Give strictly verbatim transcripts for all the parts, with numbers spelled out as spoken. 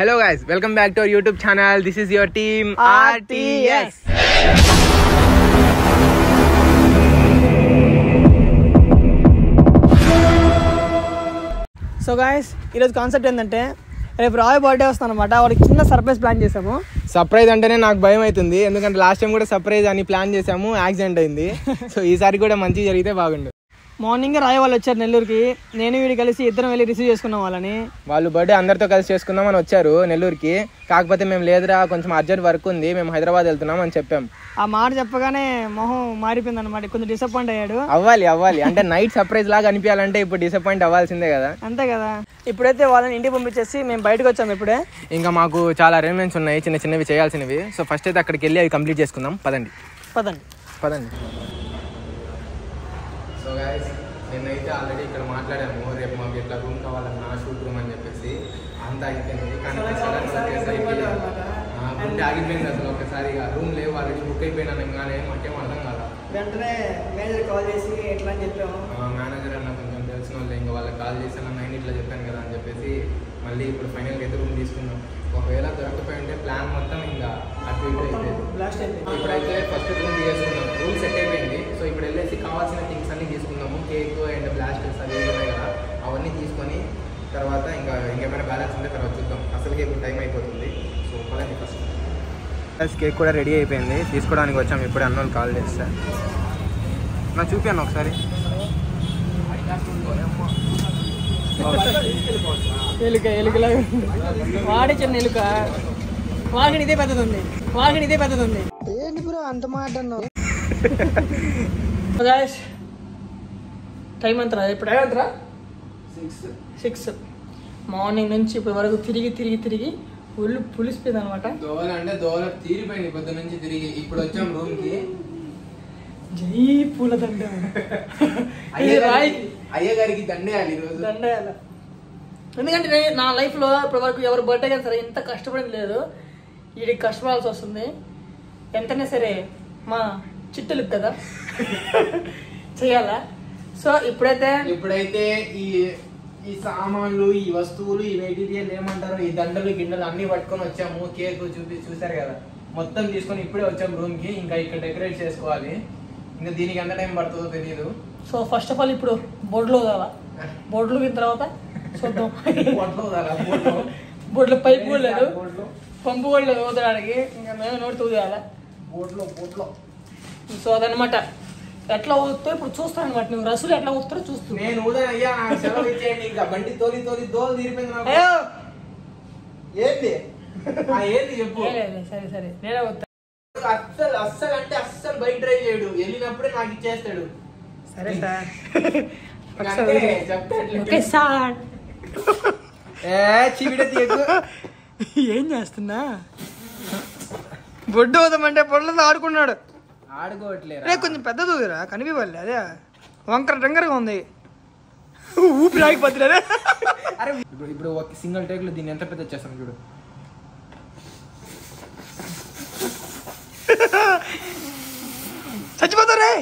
Hello guys, welcome back to our YouTube channel. This is your team R T S. So guys, this concept is that if Roy birthday was done, Mata, we have a surprise plan. Surprise, I am very scared because last time we surprise and planned this, we accident happened. So this time we have a surprise. Morning రాయ వాళ్ళు వచ్చారు నెల్లూరుకి, నేను వీడి కలిసి ఇద్దరం వెళ్ళి receive చేసుకున్నాం వాళ్ళని. వాళ్ళు బర్త్డే అందరితో కలిసి చేసుకుందామని వచ్చారు నెల్లూరుకి, కాకపోతే మేము లేదురా కొంచెం అర్జెంట్ వర్క్ ఉంది, మేము హైదరాబాద్ వెళ్తున్నాం అని చెప్పాం. ఆ మాట చెప్పగానే మొహం మారిపోయింది అనమాట, కొంచెం డిసప్పాయింట్ అయ్యాడు. అవ్వాలి అవ్వాలి అంటే నైట్ సర్ప్రైజ్ లాగా అనిపించాలంటే ఇప్పుడు డిసప్పాయింట్ అవ్వాల్సిందే కదా. అంతే కదా. ఇప్పుడైతే వాళ్ళని ఇంటికి పంపించేసి మేము బయటకు వచ్చాము. ఇప్పుడే ఇంకా మాకు చాలా అరేంజ్మెంట్స్ ఉన్నాయి, చిన్న చిన్నవి చేయాల్సినవి. సో ఫస్ట్ అయితే అక్కడికి వెళ్ళి అవి కంప్లీట్ చేసుకుందాం. పదండి పదండి పదండి. సో గైస్, నిన్నైతే ఆల్రెడీ ఇక్కడ మాట్లాడాము, రేపు మాకు ఇట్లా రూమ్ కావాలన్నా షూట్ రూమ్ అని చెప్పేసి అంతా అయిపోయింది. కానీ గుండె ఆగిపోయింది అసలు. ఒకసారి రూమ్ లేవు ఆల్రెడీ బుక్ అయిపోయినా కానీ మాకేం అర్థం కాదు. వెంటనే మేనేజర్ కాల్ చేసి ఎట్లా అని చెప్పాము. మేనేజర్ అన్న కొంచెం తెలిసిన వాళ్ళు, ఇంకా వాళ్ళకి కాల్ చేశాను నైన్ ఇట్లా చెప్పాను కదా అని చెప్పేసి మళ్ళీ ఇప్పుడు ఫైనల్గా అయితే రూమ్ తీసుకున్నాం. ఒకవేళ దొరకపోయి ఉంటే ప్లాన్ మొత్తం ఇంకా అటు ఇటు అయిపోయింది. ఇప్పుడైతే ఫస్ట్ రూమ్ తీసుకున్నాం, రూమ్ సెట్ అయిపోయింది. సో ఇప్పుడు వెళ్ళేసి కావాల్సిన థింగ్స్ అన్నీ తీసుకున్నాము, కేక్ అండ్ ప్లాస్టిక్స్ అవి ఉన్నాయి కదా అవన్నీ తీసుకొని తర్వాత ఇంకా ఇంకేమైనా బ్యాలెన్స్ ఉంటే తర్వాత చూద్దాం. అసలుకే ఇప్పుడు టైం అయిపోతుంది. సో వాళ్ళకి ఫస్ట్ ప్లస్ కేక్ కూడా రెడీ అయిపోయింది, తీసుకోవడానికి వచ్చాము. ఇప్పుడు అన్న వాళ్ళు కాల్ చేస్తారు, నాకు చూపాను ఒకసారి. ఎలుక ఎలుకలా వాడే చిన్న ఎలుక, వాకిని ఇదే పెద్దది ఉంది, వాకిని ఇదే పెద్దది ఉంది. ఏంటి బ్రో అంత మాట అన్నావు? గైస్ టైం అంతరా ఇప్పుడు? అంతరా సిక్స్ సిక్స్ మార్నింగ్ నుంచి ఇప్పుడు వరకు తిరిగి తిరిగి తిరిగి ఒళ్ళు పులిసిపోయింది అనమాట. దోవల అంటే దోవల తీరిపోయింది పొద్దు నుంచి తిరిగి. ఇప్పుడు వచ్చాం రూమ్కి. జై పూల దండ అయ్య గారికి దండేయాలి ఈరోజు, దండేయాలి. ఎందుకంటే నా లైఫ్లో ఇప్పటి వరకు ఎవరు బర్త్డే కానీ సరే ఇంత కష్టపడింది లేదు. వీడికి కష్టపడాల్సి వస్తుంది. ఎంతనే సరే మా చిట్టలు కదా చేయాలా. సో ఇప్పుడైతే ఇప్పుడైతే ఈ ఈ సామాన్లు, ఈ వస్తువులు, ఈ మెటీరియల్ ఏమంటారు, ఈ దండలు గిండలు అన్ని పట్టుకొని వచ్చాము. కేక్ చూపి చూసారు కదా, మొత్తం తీసుకొని ఇప్పుడే వచ్చాము రూమ్కి. ఇంకా ఇక్కడ డెకరేట్ చేసుకోవాలి, ఇంకా దీనికి ఎంత టైం పడుతుందో తెలియదు. సో ఫస్ట్ ఆఫ్ ఆల్ ఇప్పుడు బొడ్లు వదలా, బొడ్లు విన్న తర్వాత చూద్దాం. బొడ్లు పైపు కూడా లేదు, పంపు కూడా లేదు ఊదడానికి, ఇంకా మేము నోటి ఊదాలా బోట్లో బోట్లో. సో అదనమాట ఎట్లా ఊదుతావు ఇప్పుడు చూస్తాను అనమాట. నువ్వు రసులు ఎట్లా ఊదుతారో చూస్తూ నేను ఊదనయ్యా. ఇంకా బండి తోలి తోలి దోలు తీరిపోయింది. ఏంది ఏంది చెప్పు. సరే సరే నేనే ఊదుతా. అస్సలు అస్సలు అంటే అస్సలు బైక్ డ్రైవ్ చేయడు, వెళ్ళినప్పుడే నాకు ఇచ్చేస్తాడు. సరే సార్ ఏం చేస్తున్నా? బొడ్డు ఊదమంటే బొడ్లతో ఆడుకున్నాడు. ఆడుకోవట్లేదు, కొంచెం పెద్దది ఊదిరా కనిపివ్వాలి. అదే వంకర టెంకరగా ఉంది, ఊపి ఆగిపోతుంది. అరే ఇప్పుడు ఒక సింగిల్ టేక్ లో దీన్ని ఎంత పెద్ద చేస్తాను చూడు. చచ్చిపోతారే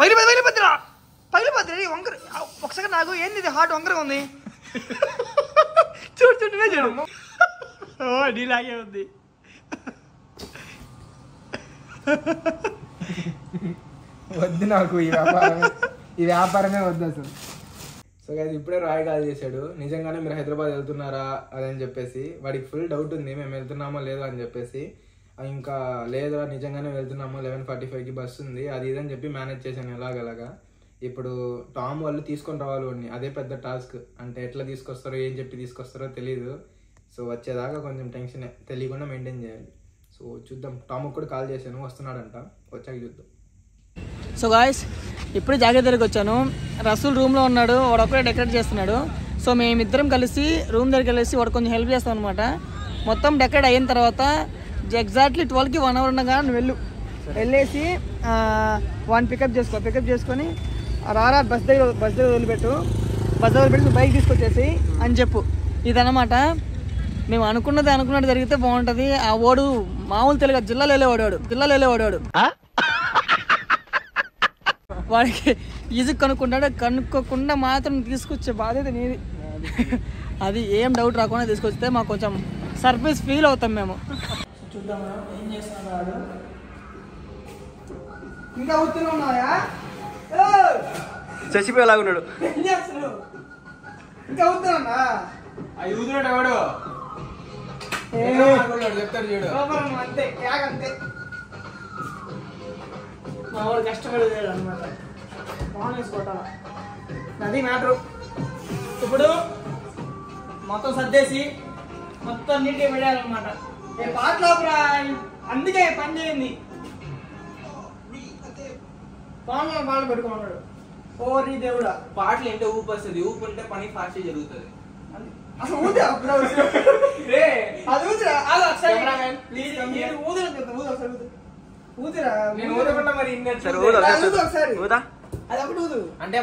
పైలు పైలిపోద్దిరా పైలిపోద్ది వంకర. ఒకసారి నాకు ఏంది ఇది హార్ట్ వంకరగా ఉంది. చూడు చూడు చూడమ్మ, నీలాగే ఉంది. వద్దు నాకు ఈ వ్యాపారం, ఈ వ్యాపారమే వద్దు అసలు. సో గైస్ ఇప్పుడే రాయ్ కాల్ చేశాడు, నిజంగానే మీరు హైదరాబాద్ వెళ్తున్నారా అదని చెప్పేసి. వాడికి ఫుల్ డౌట్ ఉంది మేము వెళ్తున్నామో లేదో అని చెప్పేసి. ఇంకా లేదా నిజంగానే వెళ్తున్నాము, లెవెన్ ఫార్టీ ఫైవ్కి బస్సు ఉంది అది ఇదని చెప్పి మేనేజ్ చేశాను ఎలాగలాగా. ఇప్పుడు టామ్ వాళ్ళు తీసుకొని రావాలి వాడిని, అదే పెద్ద టాస్క్. అంటే ఎట్లా తీసుకొస్తారో ఏం చెప్పి తీసుకొస్తారో తెలియదు. సో వచ్చేదాకా కొంచెం టెన్షన్ తెలియకుండా మెయింటైన్ చేయాలి. సో చూద్దాం, టామ్ కూడా కాల్ చేశాను వస్తున్నాడంట, వచ్చాక చూద్దాం. సో గాయస్ ఇప్పుడు జాగ్రత్తకి వచ్చాను. రసూల్ రూమ్లో ఉన్నాడు, వాడు ఒకటే డెకరేట్ చేస్తున్నాడు. సో మేమిద్దరం కలిసి రూమ్ దగ్గరికి వెళ్ళేసి వాడు కొంచెం హెల్ప్ చేస్తాం అనమాట. మొత్తం డెకరేట్ అయిన తర్వాత ఎగ్జాక్ట్లీ ట్వెల్వ్కి వన్ అవర్ ఉండగా నువ్వు వెళ్ళు, వెళ్ళేసి వాడిని పికప్ చేసుకో. పికప్ చేసుకొని రారా బస్ దగ్గర, బస్ దగ్గర వదిలిపెట్టు, బస్ దగ్గర పెట్టి బైక్ తీసుకొచ్చేసి అని చెప్పు. ఇదన్నమాట మేము అనుకున్నది అనుకున్నట్టు జరిగితే బాగుంటుంది. ఆ ఓడు మామూలు తెలుగు జిల్లాలో వెళ్ళే ఓడాడు, జిల్లాలో వెళ్ళే ఓడాడు. వాడికి ఈజీ కనుక్కుంటాడు, కనుక్కోకుండా మాత్రం తీసుకొచ్చే బాధ్యత నీది. అది ఏం డౌట్ రాకుండా తీసుకొస్తే మాకు కొంచెం సర్ప్రైజ్ ఫీల్ అవుతాం మేము. చూద్దాం ఏం చేస్తున్నాడు. ఇంకా ఊతున్నాయా? చచ్చిపోయేలాగా ఉన్నాడు. ఏం చేస్తున్నాడు? ఇంకా ఊతున్నా. ఆ ఊదునట వాడు. ఏ మాట్లాడు చెప్తాడు చూడు. కోపరం అంతే, యాగ్ అంతే. మావాడు కష్టపడలేడు అన్నమాట. బానేస్ కొట్టాలా. అది మ్యాటర్. ఇప్పుడు మొత్తం సర్దేసి మొత్తం నీట్గా పెట్టాలన్నమాట. ఏ పాటలోపరా అందుకే పని చేయింది. పాటలో పాటలు పెట్టుకున్నాడు. ఓరి దేవుడా, పాటలు ఏంటో ఊపు వస్తుంది. ఊపు ఉంటే పని ఫాస్ట్ జరుగుతుంది. అసలు ఊదా ఊదురా ఊదకుండా మరి ఒకసారి అంటే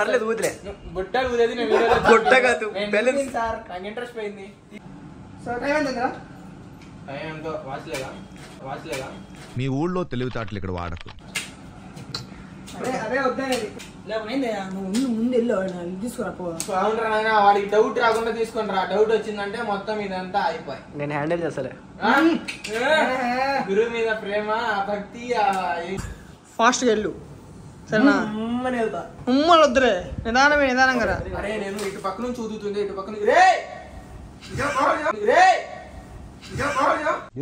పర్లేదు ఊదిలే బుట్ట ఊదేది బుట్ట కాదు సార్ నాకు ఇంట్రెస్ట్ పోయింది. సో టైం ఎంత టైం ఎంతో వాచలేదా వాచలేదా మీ ఊళ్ళో తెలివితేటలు ఇక్కడ వాడకు. అదే అదే వద్దనేది లేకపోయిందా నువ్వు ముందు వెళ్ళి తీసుకురా. వాడికి డౌట్ రాకుండా తీసుకుని రా. డౌట్ వచ్చిందంటే మొత్తం ఇదంతా అయిపోయి నేను హ్యాండిల్ చేస్తాలే. గురువు మీద ప్రేమ భక్తి ఫాస్ట్గా వెళ్ళు సరేనా. ఉమ్మలు వద్దులే నిదానమే నిదానం కదా. అరే నేను ఇటు పక్క నుంచి ఊదుతుంది ఇటు పక్క నుంచి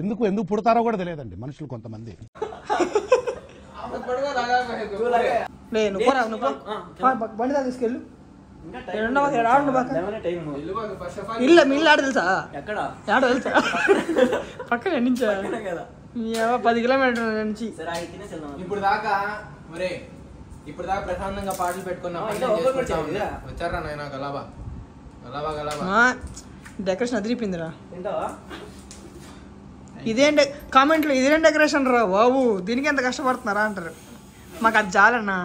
ఎందుకు ఎందుకు పుడతారో కూడా తెలియదండి మనుషులు కొంతమంది. బండిదా తీసుకెళ్ళు ఇల్లు మీ ఇల్లు ఆడ తెలుసా ఆడ తెలుసా పక్కన ఎండించా పది కిలోమీటర్ల నుంచి. ఇప్పుడు దాకా మరే ఇప్పుడు దాకా ప్రశాంతంగా పాటలు పెట్టుకున్నాం. వచ్చారా నాయన గలాబా గలాబా గలాబా డెకరేషన్ అదిరిపోయిందిరా. ఇదేం కామెంట్లు ఇదేం డెకరేషన్ రా బాబు దీనికి ఎంత కష్టపడుతున్నారా అంటారు. మాకు అది చాలన్నా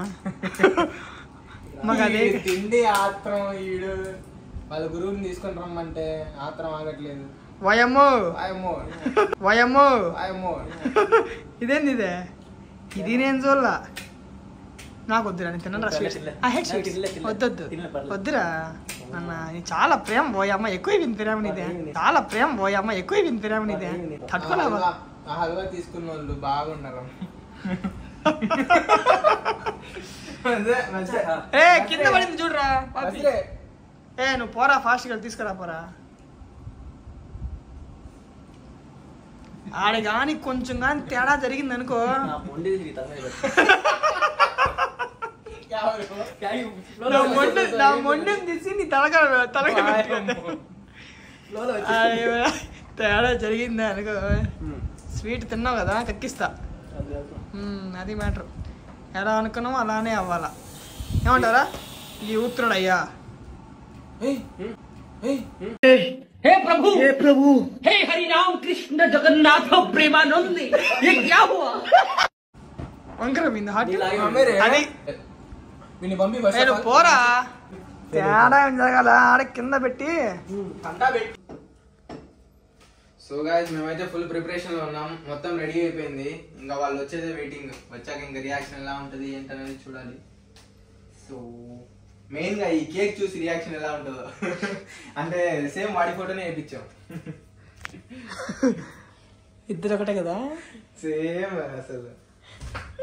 మాకు అదే తిండి ఆత్రం ఈడు వాళ్ళ గురువుని తీసుకొని రమ్మంటే ఆత్రం ఆగట్లేదు. వయమో వయమో వయమో వయమో ఇదేంది ఇదే ఇది నేను చూడలా. నాకు వద్దురా నేను తిన్నాను వద్దొద్దు వద్దురా అన్న చాలా ప్రేమ పోయామ్మ ఎక్కువ విని ప్రేమని ఇదే చాలా ప్రేమ పోయామ్మ ఎక్కువ విని ప్రేమని ఇదే తట్టుకోలేవా తీసుకున్న వాళ్ళు బాగున్నారు. ఏ కింద పడింది చూడరా. ఏ నువ్వు పోరా ఫాస్ట్గా తీసుకురా పోరా. ఆడ కానీ కొంచెం కానీ తేడా జరిగింది అనుకో తీసి తలక తలక తేడా జరిగింది అనుకో. స్వీట్ తిన్నావు కదా కక్కిస్తా అది మ్యాటర్. ఎలా అనుకున్నావు అలానే అవ్వాలా. ఏమంటారా ఈ ఉత్తరుడు అయ్యా. हे प्रभु हे प्रभु हे हरिनाम कृष्ण जगन्नाथ प्रेमानंदी ये क्या हुआ अंकल बिंद हाथ मेरे अरे मैंने बम्बी बस मेरे पोरा తేడా జరగాలా ఆడ కింద పెట్టి అంతా పెట్టి. సో గైస్ మేమైతే ఫుల్ ప్రిపరేషన్ లో ఉన్నాం. మొత్తం రెడీ అయిపోయింది. ఇంకా వాళ్ళు వచ్చేదే వెయిటింగ్. వచ్చాక ఇంకా రియాక్షన్ ఎలా ఉంటది ఏంటనేది చూడాలి. సో మెయిన్ గా ఈ కేక్ చూసి రియాక్షన్ ఎలా ఉంటుందో అంటే సేమ్ వాడి ఫోటోనే వేయించాం ఇద్దరు ఒకటే కదా సేమ్ అసలు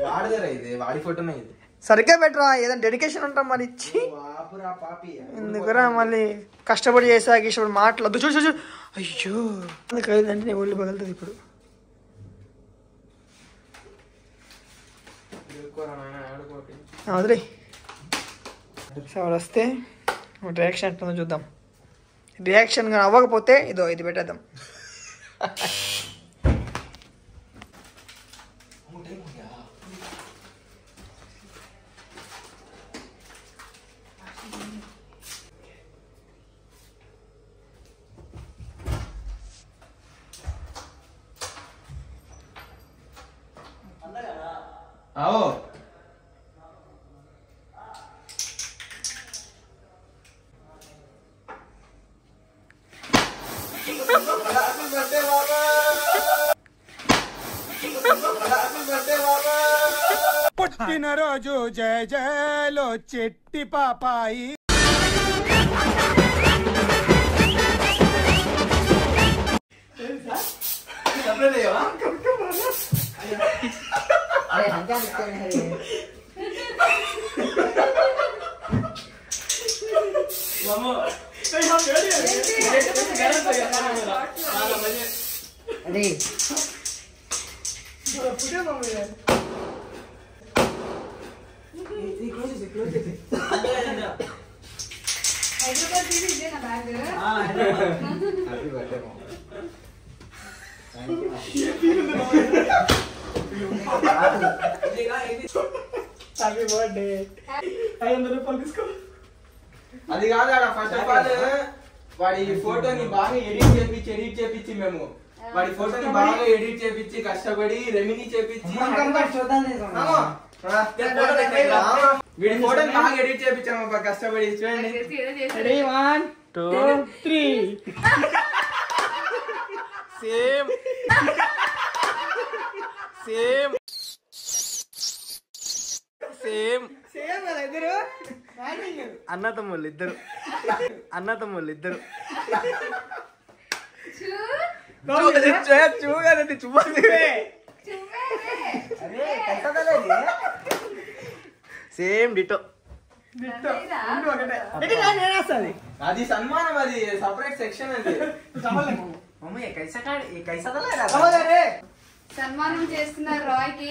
వాడదరా ఇది వాడి ఫోటోనే ఇది సరిగ్గా బెటరా ఏదైనా డెడికేషన్ ఉంటాం మరి ఇచ్చి ఆపురా పాపి ఎందుకురా మళ్ళీ కష్టపడి చేసాక ఇప్పుడు మాట్లాడదు చూడు చూడు అయ్యో అంటే నేను ఒళ్ళు పగలుతుంది ఇప్పుడు అదే. సో వాళ్ళు వస్తే రియాక్షన్ ఎట్టుందో చూద్దాం. రియాక్షన్ కానీ అవ్వకపోతే ఇదో ఇది పెట్టేద్దాం. పుట్టిన రోజు జయ జయలో చెట్టి పాపాయి. तो यहाँ कर दिया लेकिन तो गलत हो गया ना मेरा ना मुझे अरे बड़ा पूरा मामला है ये क्लोज से क्लोज से हैदराबाद टीवी दे ना बैग हां happy birthday mom thank you ये फील में देखा ये happy birthday I am the for this come అది కాదాడా ఫస్ట్ ఆఫ్ ఆల్ వాడి ఫోటోని బాగా ఎడిట్ చేపిచ్చి ఎడిట్ చేపిచ్చి మేము వాడి ఫోటోని బాగా ఎడిట్ చేపిచ్చి కష్టపడి రెమిని చేపిచ్చి మనకంతా చూద్దాం నేను అమ్మా ఈ ఫోటో దగ్గర వీడి ఫోటోని బాగా ఎడిట్ చేపిచ్చాం అబ్బా కష్టపడి చూడండి ready one two three same same same same అలా ఇద్దరు అన్న తమ్ముళ్ళు ఇద్దరు అన్న తమ్ముళ్ళు ఇద్దరు చూడది చూడే సేమ్ డిటో అది సన్మానం అది సపరేట్ సెక్షన్ అది మమ్మీ సన్మానం చేస్తున్నారు రాయ్ కి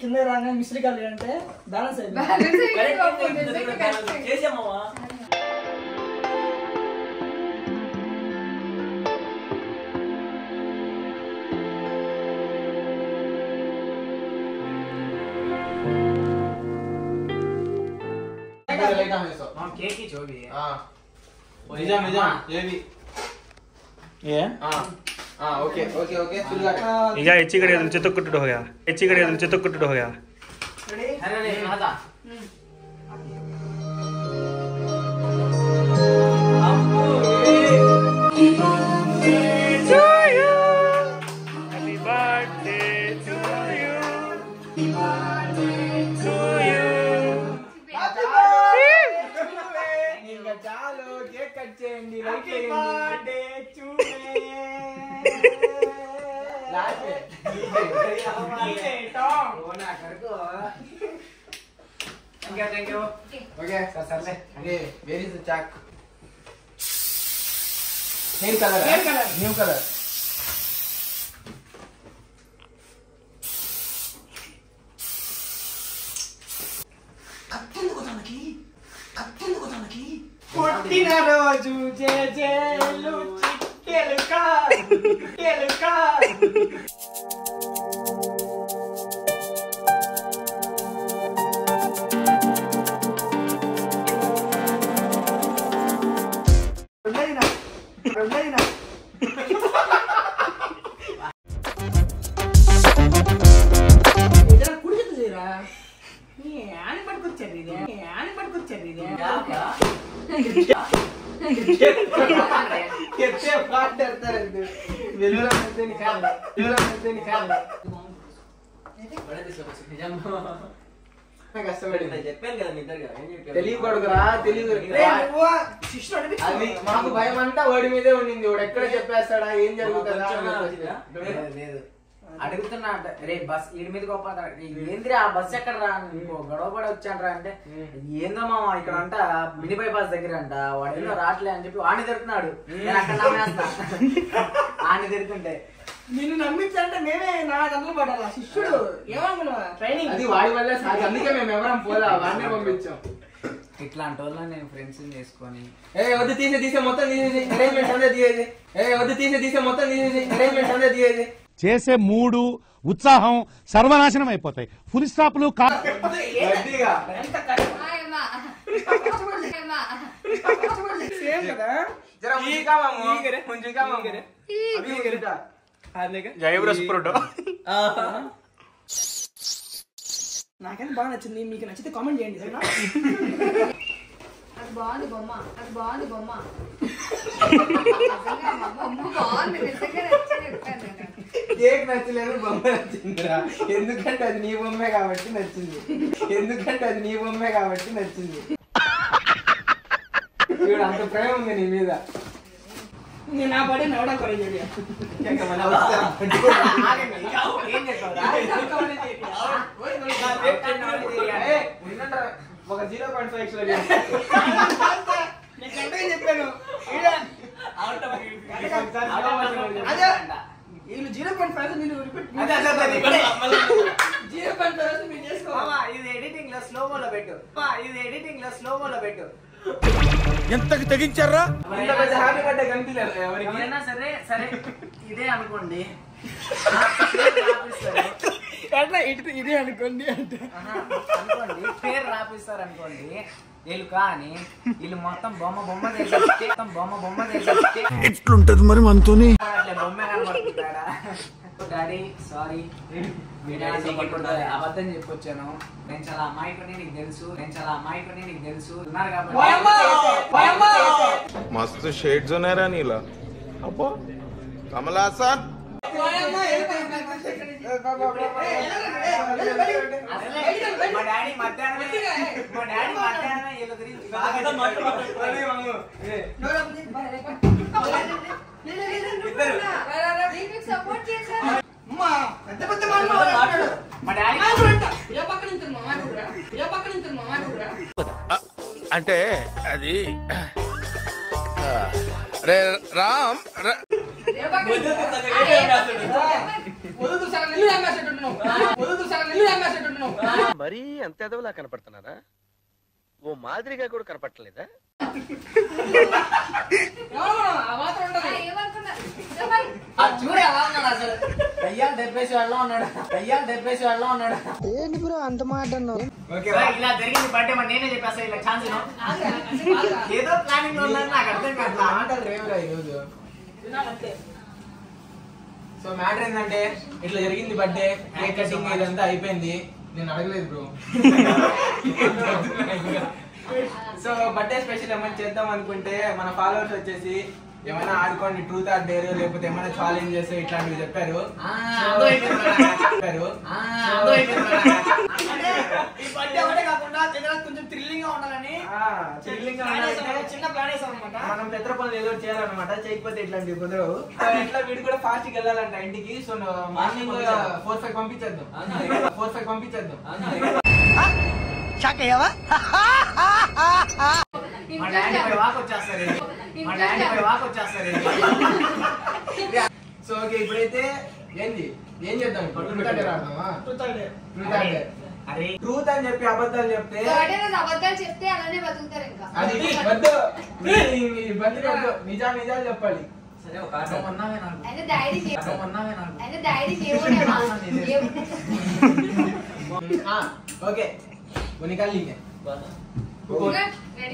కింద రాగానే మిస్త్రీ కాలేదు అంటే బ్యాలెన్స్ అయిపోయింది केक ही जो भी है हां मजा मजा ये भी ये हां हां ओके ओके ओके चल रहा है ये इसी कड़े चतुक कटड़ हो गया इसी कड़े चतुक कटड़ हो गया रेडी अरे अरे आजा happy birthday to you happy birthday to you happy birthday to you चालो केक कट చేయండి లైక్ చేయండి బర్త్డే టు మే लाइक कीजिए टॉम होना करको क्या thank you okay sir sir ले अरे वेरी द चक सेम कलर है न्यू कलर कत्ते को थाना की कत्ते को थाना की పుట్టిన రోజు జేజేలు చిక్కెలుక చిక్కెలుక రెండైనా రెండైనా ఇదరా కుడిచేత చేయరా నీ ఆని పట్టుకొచ్చారు ఇది ఆని పట్టుకొచ్చారు ఇది कितने बात डरता है तू वेलुला मत निकाल वेलुला मत निकाल बड़ा दिसो निजाम मैं కష్టపడి నేను చెప్పాను కదా నిదర్గా తెలియ కొడుకురా తెలియ కొడుకురా నువ్వు సిస్టర్ అంటే అది నాకు భయం అంతా వాడి మీదే ఉండింది వాడు ఎక్కడ చెప్పేస్తాడా ఏం జరుగుతదా లేదు అడుగుతున్నా రే బస్ వీడి మీద కోపడతాడు ఏంద్రా ఆ బస్ ఎక్కడరా ఇంకో గొడవ పడి వచ్చానరా అంటే ఏందో మామ ఇక్కడ అంట మినీ బైపాస్ దగ్గర అంట వాడేదో రాట్లే అని చెప్పి వాడిని తిడుతున్నాడు నేను అక్కడ నమ్మేస్తా వాడిని తిడుతుంటే నిన్ను నమ్మించాలంటే నేనే నా గంటలు పడాలా శిష్యుడు ఏమనుకున్నావా ట్రైనింగ్ అది వాడి వల్లే సార్ అందుకే మేము ఎవరం పోలా వాడినే పంపించాం ఇట్లాంటి వాళ్ళని నేను ఫ్రెండ్స్ చేసుకొని ఏ వద్దు తీసే తీసే మొత్తం తీసేసి అరేంజ్మెంట్ అంతా తీసేసి ఏ వద్దు తీసే తీసే మొత్తం తీసేసి అరేంజ్మెంట్ అంతా తీసేసి చేసే మూడు ఉత్సాహం సర్వనాశనం అయిపోతాయి ఫుల్ స్టాప్లు నాకైతే బాగా నచ్చింది మీకు నచ్చితే కామెంట్ చేయండి బాగుంది బొమ్మ అది బాగుంది బొమ్మ బాగుంది నిజంగా కేక్ నచ్చలేదు బొమ్మ నచ్చిందిరా. ఎందుకంటే అది నీ బొమ్మే కాబట్టి నచ్చింది ఎందుకంటే అది నీ బొమ్మే కాబట్టి నచ్చింది. ఇప్పుడు అంత ప్రేమ ఉంది నీ మీద. నా పడి నవడా ఒక జీరో పాయింట్ ఫైవ్ చెప్పాను. వీళ్ళు zero point five zero point five చేసుకోవా. ఇది ఎడిటింగ్ లో స్లో మోలో పెట్టు ఇది ఎడిటింగ్ లో స్లో మోలో పెట్టు. ఎంతకి తెగించారా ఎవరైనా సరే సరే ఇదే అనుకోండి అట్లా ఇటు ఇదే అనుకోండి అంటే అనుకోండి పేరు రాపిస్తారు అనుకోండి వీళ్ళు. కానీ వీళ్ళు మొత్తం బొమ్మ బొమ్మ చేసేస్తే మొత్తం బొమ్మ బొమ్మ చేసేస్తే ఎట్లుంటది మరి మనతో అట్లా బొమ్మ కనబడుతుంటాడా. డాడీ సారీ అబద్ధం చెప్పొచ్చాను. నేను చాలా అమ్మాయికొని నీకు తెలుసు నేను చాలా అమ్మాయికొని నీకు తెలుసు ఉన్నారు కాబట్టి మస్తు షేడ్స్ ఉన్నారా నీలా. అబ్బో కమలా సార్ మా డాడీ మధ్యాహ్నం మా డాడీ మధ్యాహ్నం వీళ్ళ గురించి అంటే అది రే రామ్ మరీ అంత ఎదవలా కనపడుతున్నారా? ఓ మాదిరిగా కూడా కనపడలేదా? ఏంటి బ్రో అంత మాట అన్నావు? ఇలా జరిగింది బట్ నేనే చెప్పేస్తా ఇలా ఛాన్స్ ఏదో ప్లానింగ్ లో నాకు అర్థం కాదు మాటలు రేవురా ఈరోజు. సో మ్యాటర్ ఏంటంటే ఇట్లా జరిగింది బర్త్డే కేక్ కటింగ్ ఇదంతా అయిపోయింది. నేను అడగలేదు బ్రో. సో బర్త్డే స్పెషల్ ఏమైనా చేద్దాం అనుకుంటే మన ఫాలోవర్స్ వచ్చేసి ఏమైనా ఆడుకోండి ట్రూత్ ఆర్ డేర్ లేకపోతే ఏమైనా ఛాలెంజెస్ ఇట్లాంటివి చెప్పారు. కొంచెం థ్రిల్లింగ్ గా ఉండాలని థ్రిల్లింగ్ గా చిన్న ప్లాన్ వేసాం అనమాట. మనం పెద్ద పనులు ఏదో చేయాలన్నమాట, చేయకపోతే ఇట్లాంటివి కుదరవు. ఇట్లా వీడు కూడా ఫాస్ట్ గా వెళ్ళాలంట ఇంటికి. సో మార్నింగ్ ఫోర్ ఫైవ్ పంపించేద్దాం ఫోర్ ఫైవ్ పంపించేద్దాం సో ఓకే ఇప్పుడైతే ఏంది ఏం చేద్దాం? ట్రూత్ అని చెప్పి అబద్ధాలు చెప్తే అబద్ధాలు చెప్తే అలానే బతుకుతారు. ఇంకా అది నిజా నిజాలు చెప్పాలి. సరే ఒక ఓకే నికాలింగే ముగ్గురికి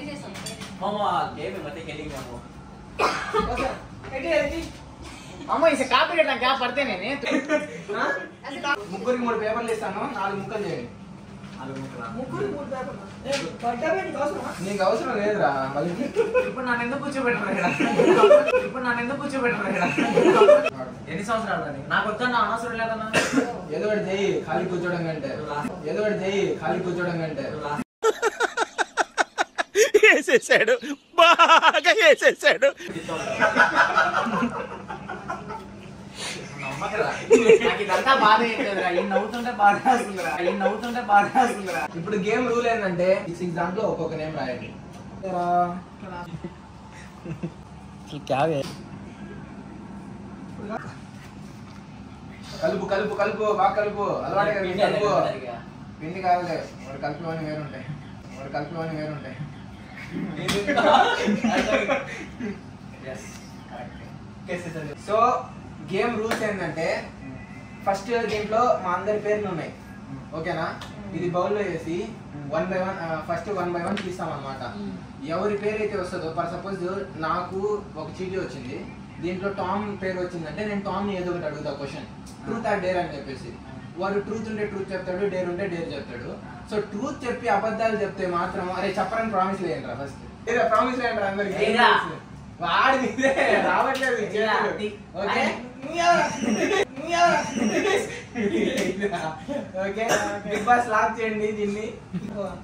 మూడు పేపర్లు ఇస్తాను. నాలుగు ముక్కలు చేయండి. నీకు అవసరం లేదురా మళ్ళీ. ఇప్పుడు నన్ను ఎందుకు కూర్చోబెట్టరా ఇప్పుడు నన్ను ఎందుకు కూర్చోబెట్టరా ఎన్ని సంవత్సరాలు నాకు వద్దన్న అవసరం లేదన్నా. ఏదో ఒకటి చెయ్యి ఖాళీ కూర్చోడం కంటే ఏదో ఒకటి చెయ్యి ఖాళీ కూర్చోడం కంటే వేసేసాడు బాగా వేసేసాడు. ఇప్పుడు గేమ్ రూల్ ఏంటంటే సిక్స్ దాంట్లో ఒక్కొక్క నేమ్ రాయండి. కలుపు కలుపు కలుపు బాగా కలుపు అలవాటు కలుపు పిండి కావాలి. వాడు కలుపులో అని వేరుంటాయి వాడు కలుపులో అని వేరుంటాయి. సో గేమ్ రూల్స్ ఏంటంటే ఫస్ట్ దీంట్లో మా అందరి పేర్లు ఉన్నాయి ఓకేనా. ఇది బౌల్లో వేసి one by one first one by one తీస్తాం అనమాట. ఎవరి పేరు అయితే వస్తుందో ఫర్ సపోజ్ నాకు ఒక చీటీ వచ్చింది దీంట్లో టామ్ పేరు వచ్చిందంటే నేను టామ్ ఏదో ఒకటి అడుగుతా క్వశ్చన్ ట్రూత్ ఆర్ డేర్ అని చెప్పేసి. వాడు ట్రూత్ ఉంటే ట్రూత్ చెప్తాడు, డేర్ ఉంటే డేర్ చెప్తాడు. సో ట్రూత్ చెప్పి అబద్ధాలు చెప్తే మాత్రం అరే చెప్పడానికి ప్రామిస్ లేయండి ఫస్ట్, లేదా ప్రామిస్ లేయండి అందరికి. వాడి రావట్లేదు ఓకే, బిగ్ బాస్ లాక్ చేయండి దీన్ని.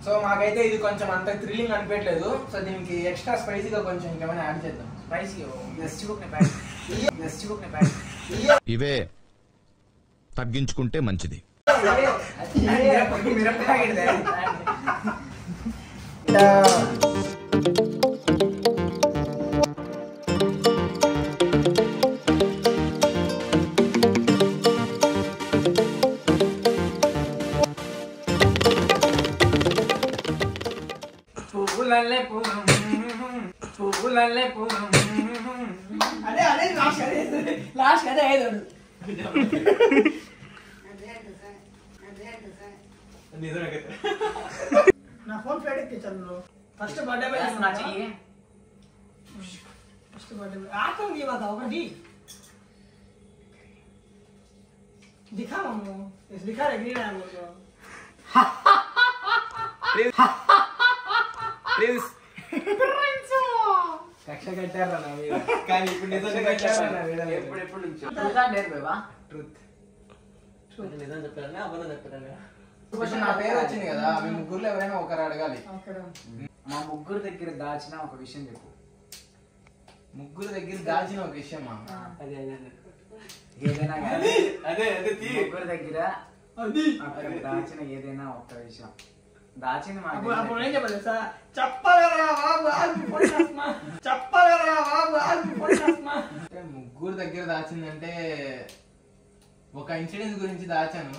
సో మాకైతే ఇది కొంచెం అంత థ్రిల్లింగ్ అనిపించలేదు. సో దీనికి ఎక్స్ట్రా స్పైసీగా కొంచెం ఇంకేమైనా యాడ్ చేద్దాం. స్పైసీ గెస్ట్ బుక్ ని ప్యాక్ గెస్ట్ బుక్ ని ప్యాక్ ఇవే తగ్గించుకుంటే మంచిది. లాస్ట్ అదే ఐదు నా ఫోన్ ఫ్లైట్ ఎక్కించాను. ఫస్ట్ బర్త్డే ఫస్ట్ బర్త్డే ఆకండి బాధ ఒకటి దిఖాము దిఖా గ్రీన్ ప్లీజ్ కక్ష కట్టారా నా మీద, కానీ ఇప్పుడు నిజంగా కట్టారా నా మీద. ఎప్పుడు ఎప్పుడు నుంచి ట్రూత్ అండ్ డేర్ బేబా, ట్రూత్ ట్రూత్ నిజం చెప్పారా అబద్ధం చెప్పారా. క్వశ్చన్ నా పేరు వచ్చింది కదా, మీ ముగ్గురులో ఎవరైనా ఒకరు అడగాలి. మా ముగ్గురు దగ్గర దాచిన ఒక విషయం చెప్పు. ముగ్గురు దగ్గర దాచిన ఒక విషయం అదే అదే ఏదైనా అదే అదే ముగ్గురు దగ్గర దాచిన ఏదైనా ఒక్క విషయం దాచింది ముగ్గురు దగ్గర దాచిందంటే ఒక ఇన్సిడెంట్ గురించి దాచాను,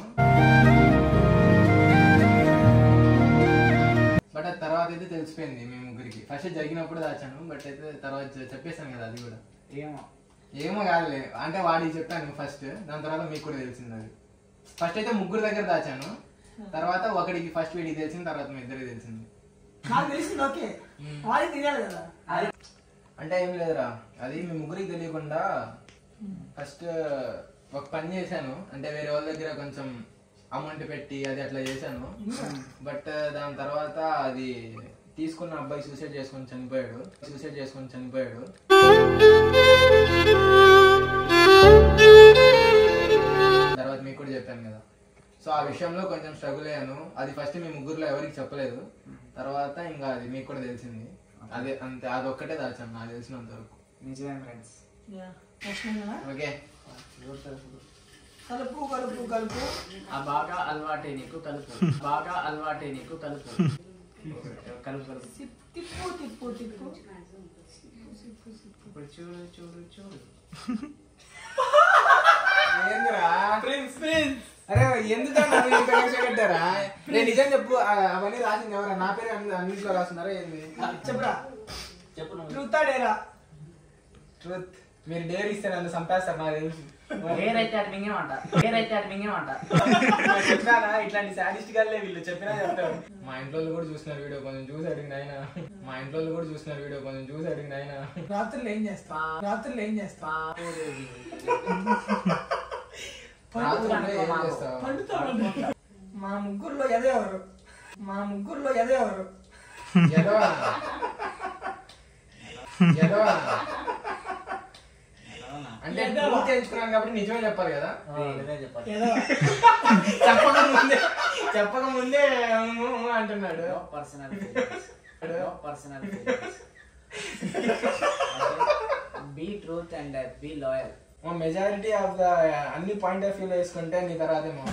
బట్ అది తర్వాత అయితే తెలిసిపోయింది మీ ముగ్గురికి. ఫస్ట్ జరిగినప్పుడు దాచాను, బట్ అయితే తర్వాత చెప్పేసాను కదా. అది కూడా ఏమో ఏమో కాదులే, అంటే వాడికి చెప్పాను ఫస్ట్, దాని తర్వాత మీకు కూడా తెలిసింది. అది ఫస్ట్ అయితే ముగ్గురు దగ్గర దాచాను, తర్వాత ఒకడికి ఫస్ట్ వీడికి తెలిసింది, తర్వాత మీ ఇద్దరికి తెలిసింది. అంటే ఏం లేదురా, అది మీ ముగ్గురికి తెలియకుండా ఫస్ట్ ఒక పని చేశాను. అంటే వేరే వాళ్ళ దగ్గర కొంచెం అమౌంట్ పెట్టి అది అట్లా చేశాను, బట్ దాని తర్వాత అది తీసుకున్న అబ్బాయి సూసైడ్ చేసుకొని చనిపోయాడు సూసైడ్ చేసుకొని చనిపోయాడు తర్వాత మీకు కూడా చెప్పాను కదా. సో ఆ విషయంలో కొంచెం స్ట్రగుల్ అయ్యాను. అది ఫస్ట్ మీ ముగ్గురులో ఎవరికి చెప్పలేదు, తర్వాత ఇంకా అది మీకు కూడా తెలిసింది. అదే అంతే, అది ఒక్కటే దాచాను నాకు తెలిసినంత వరకు. నిజమే ఫ్రెండ్స్. ఓకే, కలుపు కలుపు కలుపు బాగా అలవాటే నీకు, కలుపు బాగా అలవాటే నీకు, కలుపు కలుపు తిప్పు తిప్పు తిప్పు చూడు చూడు చూడు ప్రిన్స్ ప్రిన్స్ అరే ఎందుకు కట్టారా? నేను నిజం చెప్పు, అవన్నీ రాసింది ఎవరా? నా పేరు అన్నింటిలో రాస్తున్నారా ఏంది? చెప్పరా చెప్పు. ట్రూత్ ఆ డేరా? ట్రూత్. మీరు డేర్ ఇస్తే నన్ను సంపాదిస్తారు నాకు తెలుసు. చెప్పినా ఇట్లాంటి సాడిస్ట్ గానే వీళ్ళు చెప్పినా చెప్తారు. మా ఇంట్లో కూడా చూస్తున్నారు వీడియో, కొంచెం చూసి అడిగిన ఆయన. మా ఇంట్లో కూడా చూస్తున్నారు వీడియో, కొంచెం చూసి అడిగిన ఆయన. రాత్రులు ఏం చేస్తా రాత్రులు ఏం చేస్తా మా ముగ్గురులో ఎదే ఎవరు మా ముగ్గురులో ఎదే ఎవరు అంటే తెలుసుకున్నాను కాబట్టి నిజమే చెప్పాలి కదా. చెప్పక ముందే చెప్పక ముందే అంటున్నాడు. Personal personal be truth and be loyal. Majority of the అన్ని పాయింట్ ఆఫ్ వ్యూ లో వేసుకుంటే నీ తర్వాతేమో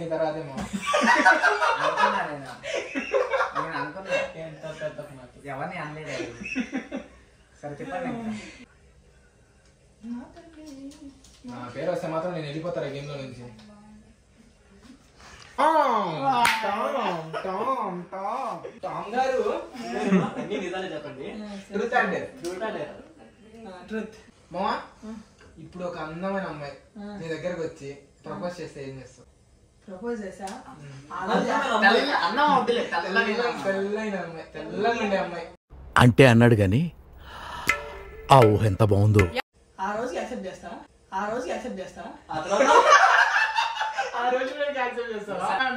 నీ తర్వాతేమో ఎవరిని అనలేదు. సరే చెప్పండి, నా పేరు వస్తే మాత్రం నేను వెళ్ళిపోతారా గేమ్ లో నుంచి. టామ్ గారు చెప్పండి. Truth and truth. మామా, ఇప్పుడు ఒక అందమైన అమ్మాయి నీ దగ్గరకు వచ్చి ప్రపోజ్ చేస్తే ఏం చేస్తావు? ప్రపోజ్ చేసా తెల్లైన అమ్మాయి, తెల్లగా ఉండే అమ్మాయి అంటే అన్నాడు గాని ఆ ఊహ ఎంత బాగుందో. ఆ రోజు యాక్సెప్ట్ చేస్తా ఆ రోజు యాక్సెప్ట్ చేస్తా Prince. Truth or dare?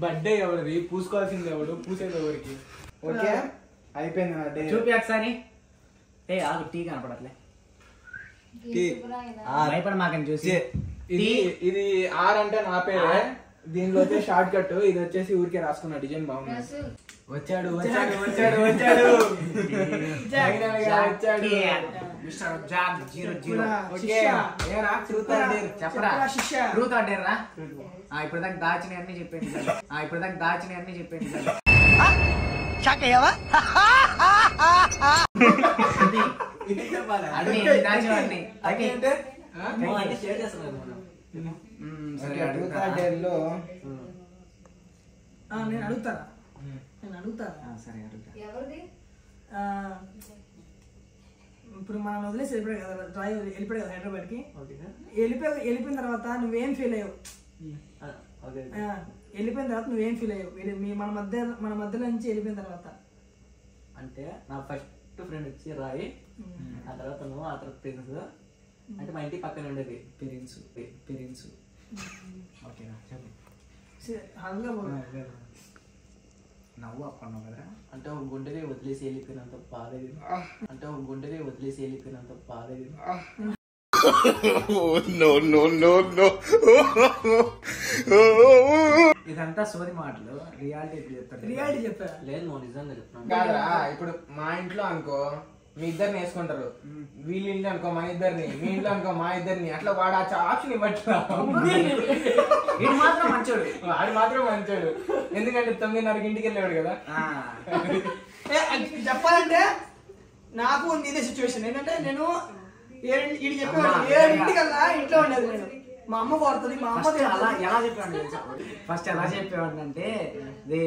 Birthday ఎవరిది? పూసుకోవాల్సింది ఎవడు? పూసేది ఎవరికి? ఓకే అయిపోయింది నా డే. చూపి ఒకసారి. ఏ ఆగు టీ కనపడట్లే. భయపడ మాకని చూసి ఇది ఇది ఆర్ అంటే నా పేరే. దీనిలో వచ్చే షార్ట్ కట్ ఇది వచ్చేసి ఊరికే రాసుకున్నా. డిజైన్ బాగుంది. వచ్చాడు వచ్చాడు వచ్చాడు వచ్చాడు వచ్చాడు mister Jack zero zero. Okay ఏరా ట్రూత్ ఆర్ డేర్ చెప్పరా? ట్రూత్ ఆర్ డేర్ రా. ఇప్పుడు దాకా దాచిన అన్ని చెప్పేది సార్. ఇప్పుడు దాకా దాచిన అన్ని చెప్పేది సార్. షాక్ అయ్యావా? ఇప్పుడు మనం వదిలేసి వెళ్ళిపోయాడు కదా, డ్రైవర్ వెళ్ళిపోయాడు కదా హైదరాబాద్ కి. వెళ్ళిపోయి వెళ్ళిపోయిన తర్వాత నువ్వేం ఫీల్ అయ్యావు? వెళ్ళిపోయిన తర్వాత నువ్వేం ఫీల్ అయ్యావు? మన మధ్య మన మధ్యలో నుంచి వెళ్ళిపోయిన తర్వాత అంటే నా ఫస్ట్ ఫ్రెండ్ వచ్చి రాయి. ఆ తర్వాత నువ్వు, ఆ తర్వాత ప్రిన్స్. అంటే మా ఇంటి పక్కన ఉండేది ప్రిన్స్. ప్రిన్స్ ఓకేనా? చెప్పండి. నవ్వు అప్పుడు కదా అంటే ఒక గుండెనే వదిలేసి వెళ్ళిపోయినంత బాధేది. అంటే ఒక గుండెనే వదిలేసి వెళ్ళిపోయినంత బాధేది. ఇదంతా సోది మాటలు. రియాలిటీ చెప్తాను. రియాలిటీ చెప్పా? లేదు నువ్వు నిజంగా చెప్తాను కాదరా. ఇప్పుడు మా ఇంట్లో అనుకో మీ ఇద్దరిని వేసుకుంటారు. వీళ్ళ ఇంట్లో అనుకో మా ఇద్దరిని, మీ ఇంట్లో అనుకో మా ఇద్దరిని. అట్లా వాడు ఆ ఆప్షన్ ఇవ్వట్లేదు. మాత్రం మంచోడు. వాడు మాత్రం మంచోడు. ఎందుకంటే తొమ్మిదిన్నరకి ఇంటికి వెళ్ళాడు కదా. చెప్పాలంటే నాకు ఇదే సిచ్యువేషన్. ఏంటంటే నేను ఇది చెప్పేవాడు ఏడింటికల్లా ఇంట్లో ఉండేది. నేను మా అమ్మ కోరుతుంది. మా అమ్మ అలా ఎలా చెప్పేవాడు? ఫస్ట్ ఎలా చెప్పేవాడు అంటే ఇది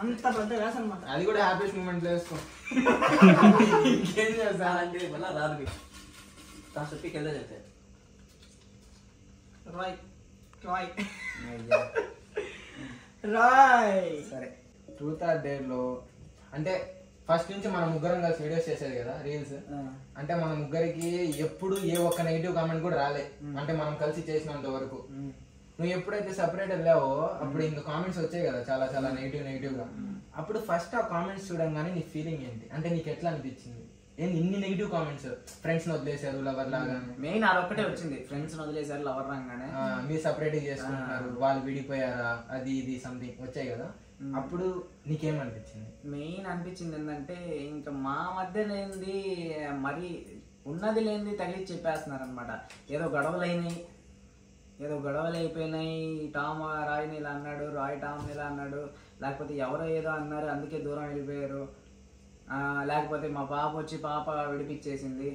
అంత పెద్ద క్లాస్ అనమాట. అది కూడా హ్యాపీస్ట్ మూమెంట్లో వేసుకో. ఇంకేం చేస్తారు అంటే మళ్ళీ రాదు మీకు. తను చెప్పికి వెళ్ళా చెప్తారు. రాయ్ రాయ్ రాయ్. సరే ట్రూత్ ఆర్ డేర్లో అంటే ఫస్ట్ నుంచి మనం ముగ్గురం కలిసి వీడియోస్ చేసేది కదా, రీల్స్. అంటే మన ముగ్గురికి ఎప్పుడు ఏ ఒక్క నెగిటివ్ కామెంట్ కూడా రాలే. అంటే మనం కలిసి చేసినంత వరకు నువ్వు ఎప్పుడైతే సెపరేట్ అవ్వావో అప్పుడు ఇంకా కామెంట్స్ వచ్చాయి కదా చాలా చాలా నెగటివ్ నెగటివ్ గా. అప్పుడు ఫస్ట్ ఆ కామెంట్స్ చూడంగానే నీ ఫీలింగ్ ఏంటి అంటే నీకు ఎట్లా అనిపించింది? ఏంటి ఇన్ని నెగటివ్ కామెంట్స్, ఫ్రెండ్స్ ని వదిలేశారు లవర్ లాగా? మెయిన్ అది ఒక్కటే వచ్చింది, ఫ్రెండ్స్ ని వదిలేశారు లవర్ లాగానే, మీరు సెపరేట్ చేసుకుంటున్నారు, వాళ్ళు విడిపోయారా, అది ఇది సంథింగ్ వచ్చాయి కదా. అప్పుడు నీకేమనిపించింది? మెయిన్ అనిపించింది ఏంటంటే ఇంకా మా మధ్య లేనిది మరీ ఉన్నది లేనిది తగిలి చెప్పేస్తున్నారు అనమాట. ఏదో గొడవలైనవి ఏదో గొడవలు అయిపోయినాయి, టామ్ రాయిని ఇలా అన్నాడు, రాయ్ టామ్ ఇలా అన్నాడు, లేకపోతే ఎవరో ఏదో అన్నారు అందుకే దూరం వెళ్ళిపోయారు, లేకపోతే మా పాప వచ్చి పాప విడిపించేసింది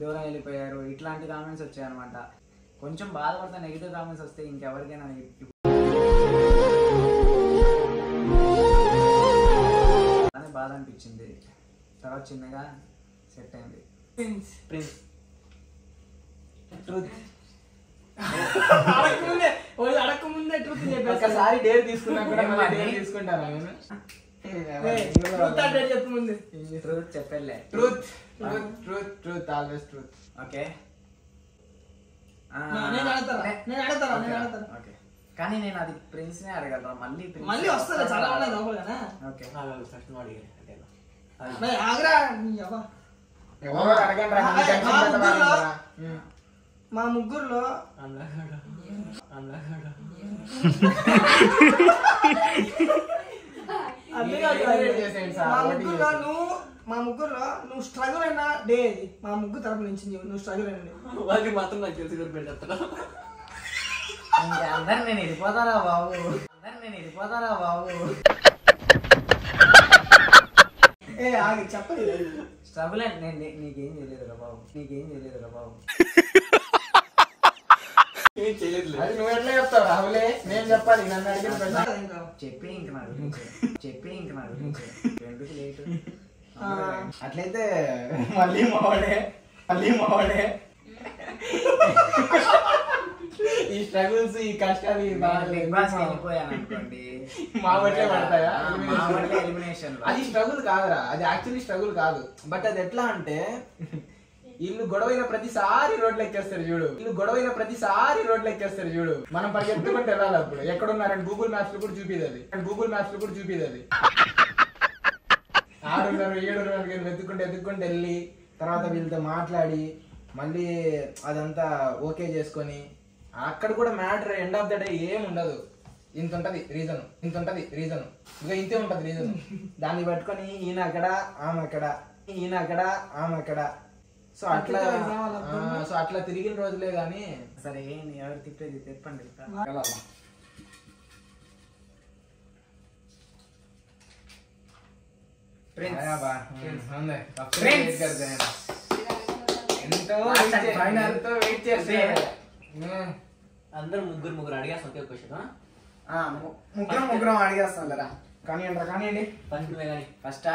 దూరం వెళ్ళిపోయారు, ఇట్లాంటి కామెంట్స్ వచ్చాయన్నమాట. కొంచెం బాధపడతా నెగిటివ్ కామెంట్స్ వస్తే ఇంకెవరికైనా. కానీ బాధ అనిపించింది, తర్వాత చిన్నగా సెట్ అయింది. ప్రిన్స్ ప్రిన్స్ ఒకసారి డేర్ తీసుకున్నా కూడా తీసుకుంటారా? ట్రూత్ చెప్పలే, truth truth truth always truth. Okay కానీ నేను అది ప్రిన్స్ నే అడగలరా? మళ్ళీ మళ్ళీ వస్తుంది చాలా అడగండి. మా ముగ్గురులో నువ్వు మా ముగ్గురులో నువ్వు స్ట్రగుల్ అయినా డే అది మా ముగ్గురు తరపు నుంచి నువ్వు స్ట్రగుల్ అయినా వాళ్ళకి మాత్రం నాకు తెలిసి కూడా పెట్టేస్తా. అందరు నేను వెళ్ళిపోతారా బాబు, అందరు నేను వెళ్ళిపోతారా బాబు. ఏ ఆగి చెప్పలేదు, స్ట్రగుల్ అంటే నీకేం తెలియదురా బాబు, నీకేం తెలియదురా బాబు. అట్లయితే మళ్ళీ మావాడే మళ్ళీ మావాడే ఈ స్ట్రగుల్స్ ఈ కష్టాలు అది స్ట్రగుల్ కాదురా, అది యాక్చువల్లీ స్ట్రగుల్ కాదు. బట్ అది ఎట్లా అంటే ఇల్లు గొడవైన ప్రతిసారి రోడ్లు ఎక్కేస్తారు చూడు, ఇల్లు గొడవైన ప్రతిసారి రోడ్లు ఎక్కేస్తారు చూడు, మనం పరిగెత్తుకుంటే వెళ్ళాలి. అప్పుడు ఎక్కడున్నారని గూగుల్ మ్యాప్స్ లో కూడా చూపిదది, గూగుల్ మ్యాప్స్ లో కూడా చూపిదది. ఆడున్నారు ఏడున్నారు వెతుక్కుంటే వెతుక్కుంటే వెళ్ళి తర్వాత వీళ్ళతో మాట్లాడి మళ్ళీ అదంతా ఓకే చేసుకొని అక్కడ కూడా matter end of the day ఏం ఉండదు. ఇంత ఉంటది రీజన్, ఇంత ఉంటది రీజన్, ఇంకా ఇంతే ఉంటది రీజన్. దాన్ని పట్టుకొని ఈయన అక్కడ ఆమె అక్కడ, ఈయన అక్కడ ఆమె అక్కడ, సో అట్లా సో అట్లా తిరిగిన రోజులే. కానీ సరే ఎవరు తిప్పేది తిప్పండి. అందరు ముగ్గురు ముగ్గురు అడిగేస్తాం ఒకే క్వశ్చన్, ముగ్గురు ముగ్గురు అడిగేస్తాం కదా. కానీ కానివ్వండి ఫస్ట్ కానీ ఫస్టా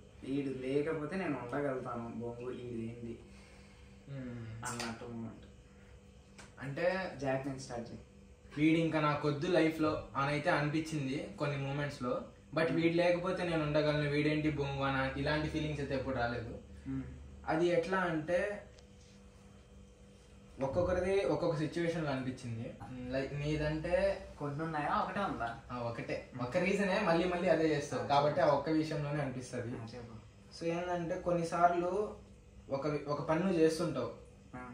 వీడు లేకపోతే నేను ఉండగలుగుతాను బొంగులు ఇదేంది అన్నట్టు మూమెంట్. అంటే జాక్ నేను స్టార్ట్ చేయి, వీడు ఇంకా నాకు వద్దు లైఫ్లో అని అయితే అనిపించింది కొన్ని మూమెంట్స్లో. బట్ వీడు లేకపోతే నేను ఉండగలను, వీడేంటి బొంగు అని ఇలాంటి ఫీలింగ్స్ అయితే ఎప్పుడు రాలేదు. అది ఎట్లా అంటే ఒక్కొక్కరిది ఒక్కొక్క సిచ్యువేషన్లో అనిపించింది. లైక్ నీదంటే కొన్ని ఉన్నాయా, ఒకటే ఉందా? ఒకటే, ఒక్క రీజనే మళ్ళీ మళ్ళీ అదే చేస్తావు కాబట్టి ఆ ఒక్క విషయంలోనే అనిపిస్తుంది. సో ఏంటంటే కొన్నిసార్లు ఒక ఒక పని నువ్వు చేస్తుంటావు,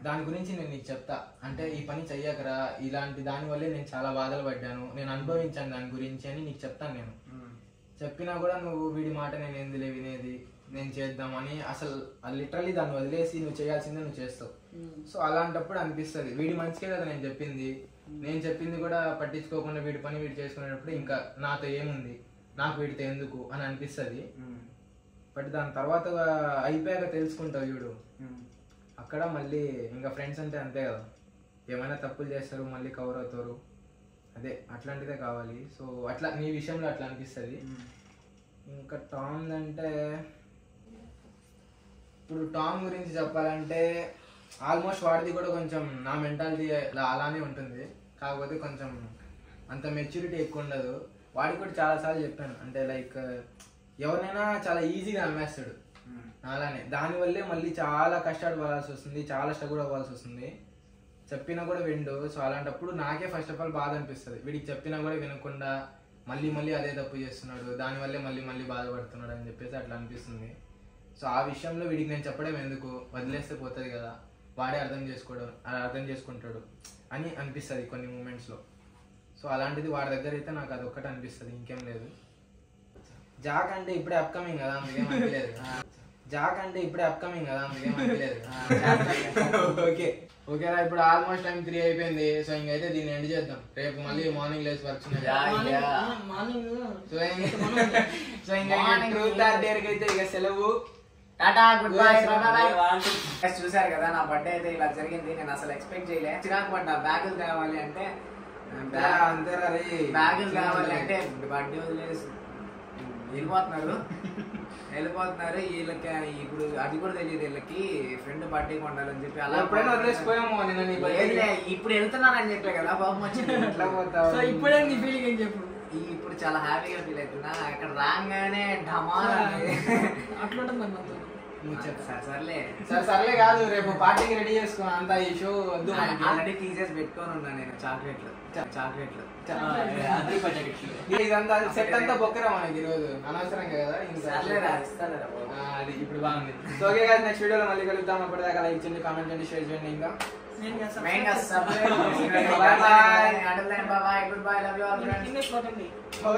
దాని గురించి నేను నీకు చెప్తా అంటే ఈ పని చెయ్యకరా, ఇలాంటి దానివల్లే నేను చాలా బాధలు పడ్డాను, నేను అనుభవించాను దాని గురించి అని నీకు చెప్తాను. నేను చెప్పినా కూడా నువ్వు వీడి మాట నేను ఏందిలే వినేది, నేను చేద్దామని అసలు లిటరలీ దాన్ని వదిలేసి నువ్వు చేయాల్సిందే నువ్వు చేస్తావు. సో అలాంటప్పుడు అనిపిస్తుంది వీడి మంచికే కదా నేను చెప్పింది, నేను చెప్పింది కూడా పట్టించుకోకుండా వీడి పని వీడు చేసుకునేటప్పుడు ఇంకా నాతో ఏముంది, నాకు వీడితో ఎందుకు అని అనిపిస్తుంది. బట్ దాని తర్వాత అయిపోయాక తెలుసుకుంటావు వీడు, అక్కడ మళ్ళీ ఇంకా ఫ్రెండ్స్ అంటే అంతే కదా, ఏమైనా తప్పులు చేస్తారు మళ్ళీ కవర్ అవుతారు. అదే అట్లాంటిదే కావాలి. సో అట్లా నీ విషయంలో అట్లా అనిపిస్తుంది. ఇంకా టామ్ అంటే ఇప్పుడు టామ్ గురించి చెప్పాలంటే ఆల్మోస్ట్ వాడిది కూడా కొంచెం నా మెంటాలిటీ అలానే ఉంటుంది, కాకపోతే కొంచెం అంత మెచ్యూరిటీ ఎక్కువ ఉండదు. వాడికి కూడా చాలాసార్లు చెప్పాను, అంటే లైక్ ఎవరినైనా చాలా ఈజీగా నమ్మేస్తాడు అలానే, దానివల్లే మళ్ళీ చాలా కష్టాలు పడాల్సి వస్తుంది, చాలా స్ట్రగుల్ అవ్వాల్సి వస్తుంది. చెప్పినా కూడా విండు. సో అలాంటప్పుడు నాకే ఫస్ట్ ఆఫ్ ఆల్ బాధ అనిపిస్తుంది, వీడికి చెప్పినా కూడా వినకుండా మళ్ళీ మళ్ళీ అదే తప్పు చేస్తున్నాడు, దానివల్లే మళ్ళీ మళ్ళీ బాధపడుతున్నాడు అని చెప్పేసి అట్లా అనిపిస్తుంది. సో ఆ విషయంలో వీడికి నేను చెప్పడం ఎందుకు, వదిలేస్తే పోతుంది కదా, వాడే అర్థం చేసుకోవడం అర్థం చేసుకుంటాడు అని అనిపిస్తుంది కొన్ని మూమెంట్స్లో. సో అలాంటిది వాడి దగ్గర అయితే నాకు అదొక్కటి అనిపిస్తుంది, ఇంకేం లేదు. జాక్ అంటే ఇప్పుడే అప్కమింగ్ కదా, అందుకేం అనిపించలేదు. జాక్ అంటే ఇప్పుడే అప్కమింగ్ కదా, అందుకేం అనిపించలేదు. ఓకే ఓకేనా, ఇప్పుడు ఆల్మోస్ట్ టైం త్రీ అయిపోయింది. సో ఇంకైతే దీన్ని ఎండ్ చేద్దాం. రేపు మళ్ళీ మార్నింగ్ లేచి వర్క్ అయితే సెలవు. చూసారు కదా నా బర్త్డే అయితే ఇలా జరిగింది, నేను అసలు ఎక్స్పెక్ట్ చేయలేదు. చిరాకు పడ్డా, బ్యాగులు కావాలి అంటే బ్యాగులు కావాలి అంటే బర్త్డే వదిలేసి వెళ్ళిపోతున్నారు వెళ్ళిపోతున్నారు వీళ్ళకి ఇప్పుడు అది కూడా తెలియదు. వీళ్ళకి ఫ్రెండ్ బర్త్డే కొండాలని చెప్పి అలా ఇప్పుడు వెళ్తున్నానని చెప్పే కదా బాబు వచ్చింది. ఇప్పుడే నీ ఫీలింగ్ అని చెప్పు. ఇప్పుడు చాలా హ్యాపీగా ఫీల్ అవుతున్నా, అక్కడ రాగానే ఢమాల్ అట్లుంటుంది అన్నమాట. సర్లే సర్లే కాదు, రేపు పార్టీకి రెడీ చేసుకున్నా అంత ఈ షో వద్దు. ఆల్రెడీ పీసెస్ పెట్టుకొని ఉన్నా నేను, చాక్లెట్లు చాక్లెట్లు ఇదంతా సెట్ అంతా బొక్కరా మనకి ఈరోజు అనవసరంగా కదా. అది ఇప్పుడు బాగుంది. సో ఓకే కదా, నెక్స్ట్ వీడియోలో మళ్ళీ కలుద్దాం. అప్పటిదాకా లైక్ చేయండి, కామెంట్ చేయండి, షేర్ చేయండి. ఇంకా bye bye, good bye, love you all friends.